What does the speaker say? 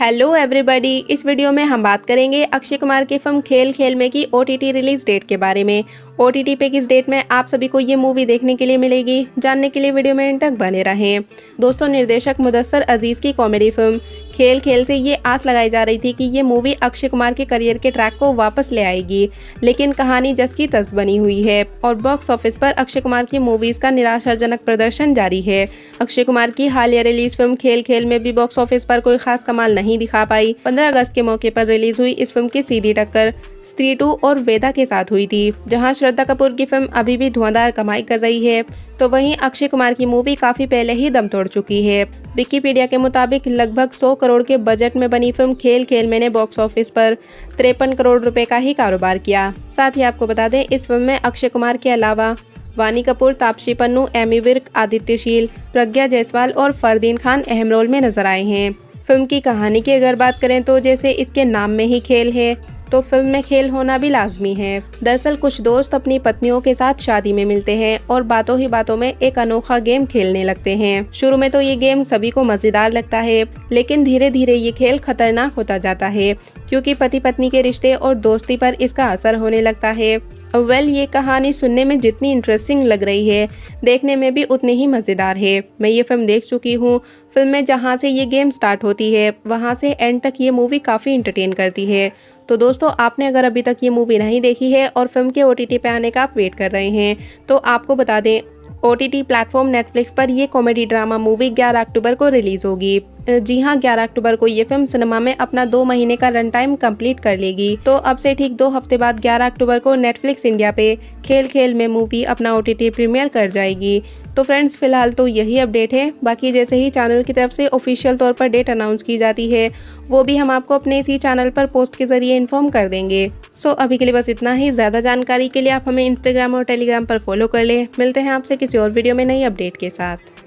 Hello everybody, इस video में हम बात करेंगे अक्षय कुमार की फिल्म खेल खेल में की ओटीटी रिलीज डेट के बारे में। ओटीटी पे किस डेट में आप सभी को ये मूवी देखने के लिए मिलेगी, जानने के लिए वीडियो में अंत तक बने रहें। दोस्तों, निर्देशक मुदस्सर अजीज की कॉमेडी फिल्म खेल खेल से ये आस लगाई जा रही थी कि ये मूवी अक्षय कुमार के करियर के ट्रैक को वापस ले आएगी, लेकिन कहानी जस की तस बनी हुई है और बॉक्स ऑफिस पर अक्षय कुमार की मूवीज का निराशाजनक प्रदर्शन जारी है। अक्षय कुमार की हालिया रिलीज फिल्म खेल खेल में भी बॉक्स ऑफिस पर कोई खास कमाल नहीं दिखा पाई। 15 अगस्त के मौके पर रिलीज हुई इस फिल्म की सीधी टक्कर स्त्री 2 और वेदा के साथ हुई थी। जहाँ श्रद्धा कपूर की फिल्म अभी भी धुआंधार कमाई कर रही है, तो वहीं अक्षय कुमार की मूवी काफी पहले ही दम तोड़ चुकी है। विकिपीडिया के मुताबिक लगभग 100 करोड़ के बजट में बनी फिल्म खेल खेल में ने बॉक्स ऑफिस पर 53 करोड़ रुपए का ही कारोबार किया। साथ ही आपको बता दें, इस फिल्म में अक्षय कुमार के अलावा वाणी कपूर, तापसी पन्नू, एमी विर्क, आदित्य शील, प्रज्ञा जयसवाल और फरदीन खान अहम रोल में नजर आए हैं। फिल्म की कहानी की अगर बात करें तो जैसे इसके नाम में ही खेल है, तो फिल्म में खेल होना भी लाजमी है। दरअसल कुछ दोस्त अपनी पत्नियों के साथ शादी में मिलते हैं और बातों ही बातों में एक अनोखा गेम खेलने लगते हैं। शुरू में तो ये गेम सभी को मजेदार लगता है, लेकिन धीरे धीरे ये खेल खतरनाक होता जाता है, क्योंकि पति पत्नी के रिश्ते और दोस्ती पर इसका असर होने लगता है। ये कहानी सुनने में जितनी इंटरेस्टिंग लग रही है, देखने में भी उतनी ही मजेदार है। मैं ये फिल्म देख चुकी हूँ। फिल्म में जहाँ से ये गेम स्टार्ट होती है, वहाँ से एंड तक ये मूवी काफी इंटरटेन करती है। तो दोस्तों, आपने अगर अभी तक ये मूवी नहीं देखी है और फिल्म के ओटीटी पे आने का आप वेट कर रहे हैं, तो आपको बता दें ओटीटी प्लेटफॉर्म नेटफ्लिक्स पर यह कॉमेडी ड्रामा मूवी 11 अक्टूबर को रिलीज होगी। जी हां, 11 अक्टूबर को ये फिल्म सिनेमा में अपना 2 महीने का रन टाइम कंप्लीट कर लेगी। तो अब से ठीक 2 हफ्ते बाद 11 अक्टूबर को नेटफ्लिक्स इंडिया पे खेल खेल में मूवी अपना ओटीटी प्रीमियर कर जाएगी। तो फ्रेंड्स, फिलहाल तो यही अपडेट है। बाकी जैसे ही चैनल की तरफ से ऑफिशियल तौर पर डेट अनाउंस की जाती है, वो भी हम आपको अपने इसी चैनल पर पोस्ट के जरिए इन्फॉर्म कर देंगे। सो अभी के लिए बस इतना ही। ज़्यादा जानकारी के लिए आप हमें इंस्टाग्राम और टेलीग्राम पर फॉलो कर लें। मिलते हैं आपसे किसी और वीडियो में नई अपडेट के साथ।